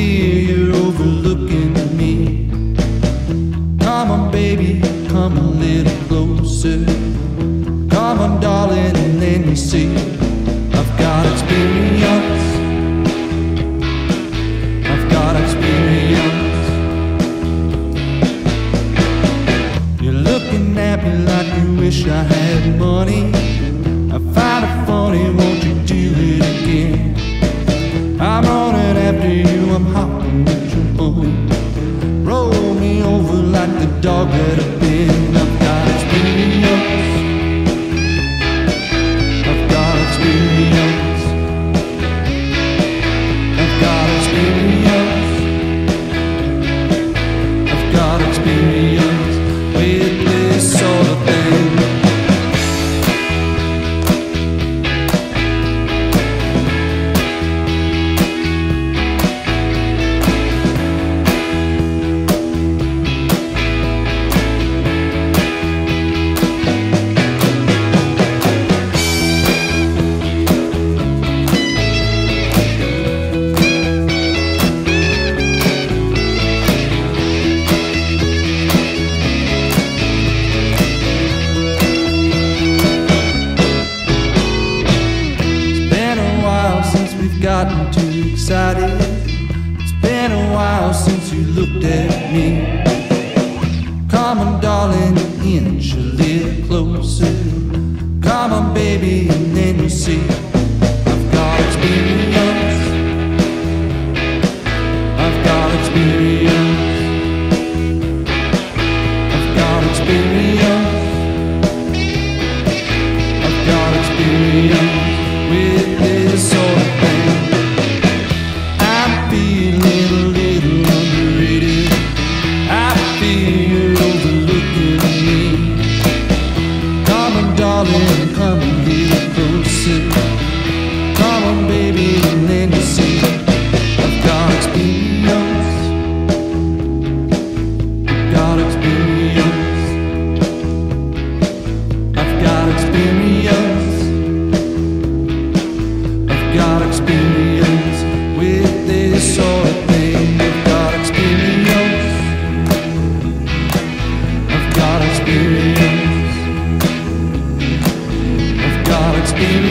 fear you're overlooking me. Come on, baby, come a little closer. Come on, darling, and then you see I've got experience. I've got experience. You're looking at me like you wish I had money. I find it funny, won't you do it again? I'm running after you, I'm hopping with your boy. Roll me over like the dog that I've been. I've got experience. I've got experience. I've got experience. I've got experience with this sort of thing. Gotten too excited. It's been a while since you looked at me. Come on, darling, an inch a little closer. Come on, baby, and then you see I've got experience. I've got experience. I've got experience. I've got experience with this sort of thing. Experience. I've got experience.